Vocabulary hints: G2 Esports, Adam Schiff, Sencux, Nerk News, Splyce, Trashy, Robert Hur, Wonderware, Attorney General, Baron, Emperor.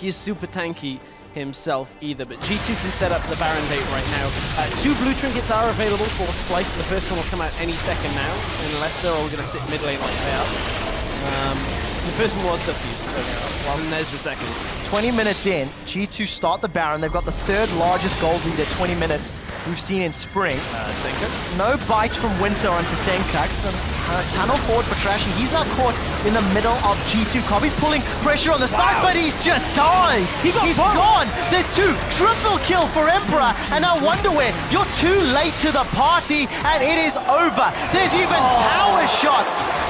He's super tanky himself either, but G2 can set up the Baron bait right now. Two blue trinkets are available for Splyce. The first one will come out any second now, unless they're all going to sit mid lane like they are. The first one was just used, well, and there's the second. 20 minutes in, G2 start the Baron. They've got the third largest gold lead at 20 minutes we've seen in spring. Sencux. No bite from Winter onto Sencux. Tunnel forward for Trashy. He's now caught in the middle of G2 Cobb. He's pulling pressure on the side, but he's just dies. He's gone. There's two. Triple kill for Emperor. And now Wonderware, you're too late to the party, and it is over. There's even tower shots.